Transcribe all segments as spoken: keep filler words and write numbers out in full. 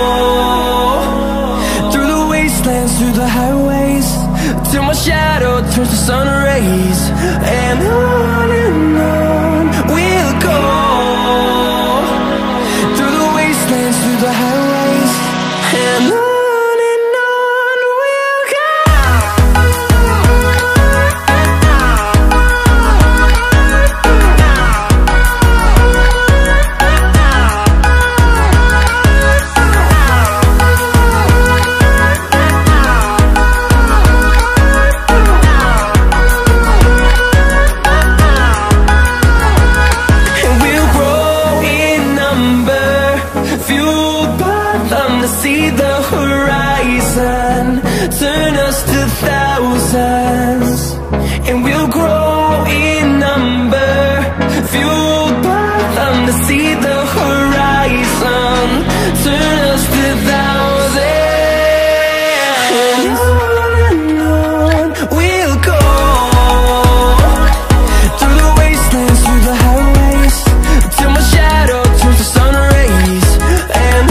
Through the highways, till my shadow turns to sun rays. And on and on we'll go, through the wastelands, through the highways, and on. See the horizon turn us to thousands, and we'll grow in number, fueled by them. To see the horizon turn us to thousands, and on and on we'll go, through the wastelands, through the highways, till my shadow turns to sun rays. And on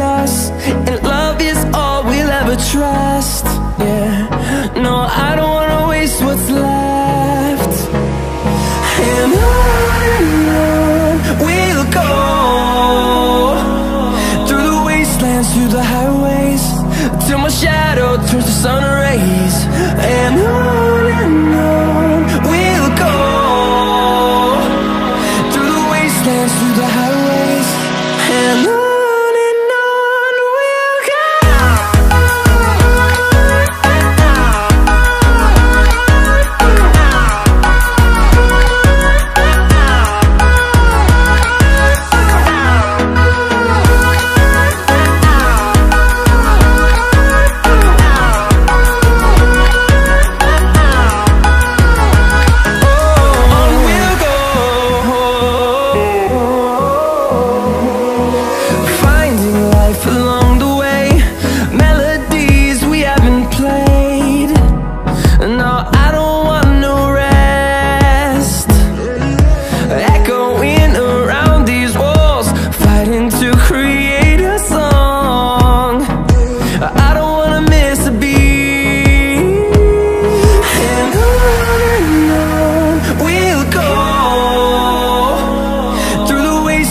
us, and love is all we'll ever trust. Yeah, no, I don't wanna waste what's left. And on and on we'll go, through the wastelands, through the highways, till my shadow turns to sun rays. And on and on we'll go, through the wastelands, through the highways, and on.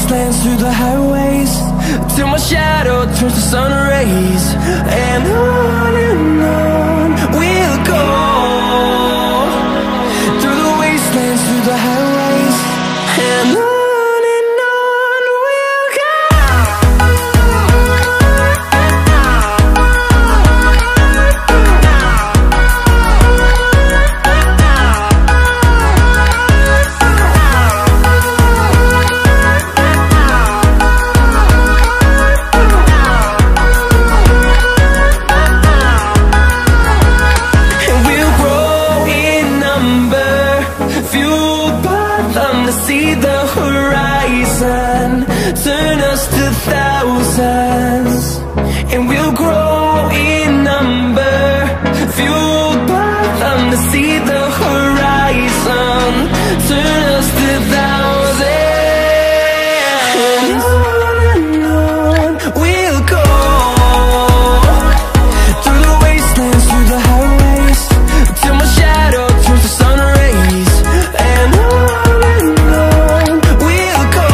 lands through the highways, till my shadow turns to sun rays, and on and on we'll go. Through the wastelands, through the highways, and on. Turn us to thousands, and we'll grow in number, fueled by them to see the horizon. Turn us to thousands, and on and on we'll go. Through the wastelands, through the highways, till my shadow turns to sun rays, and on and on we'll go.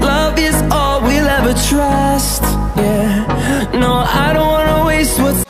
love is all we'll ever trust. Yeah, no, I don't wanna waste what's